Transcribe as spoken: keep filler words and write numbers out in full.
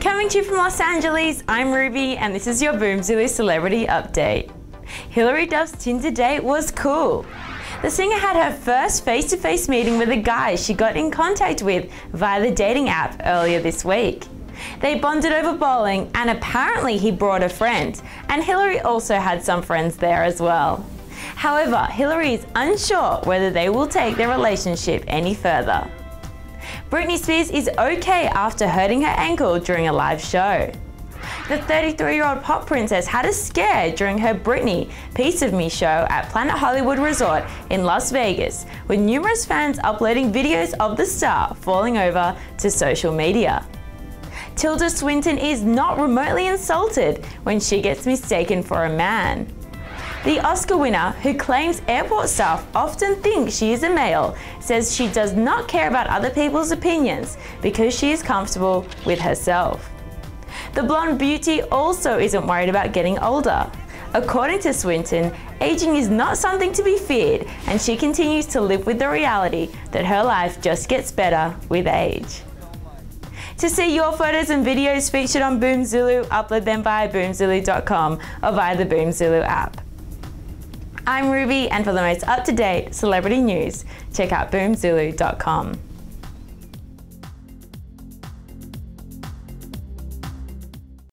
Coming to you from Los Angeles, I'm Ruby and this is your Boomzulu Celebrity Update. Hilary Duff's Tinder date was cool. The singer had her first face-to-face meeting with a guy she got in contact with via the dating app earlier this week. They bonded over bowling and apparently he brought a friend, and Hilary also had some friends there as well. However, Hilary is unsure whether they will take their relationship any further. Britney Spears is okay after hurting her ankle during a live show. The thirty-three-year-old pop princess had a scare during her Britney Piece of Me show at Planet Hollywood Resort in Las Vegas, with numerous fans uploading videos of the star falling over to social media. Tilda Swinton is not remotely insulted when she gets mistaken for a man. The Oscar winner, who claims airport staff often think she is a male, says she does not care about other people's opinions because she is comfortable with herself. The blonde beauty also isn't worried about getting older. According to Swinton, aging is not something to be feared, and she continues to live with the reality that her life just gets better with age. To see your photos and videos featured on Boomzulu, upload them via boomzulu dot com or via the Boomzulu app. I'm Ruby, and for the most up-to-date celebrity news, check out boomzulu dot com.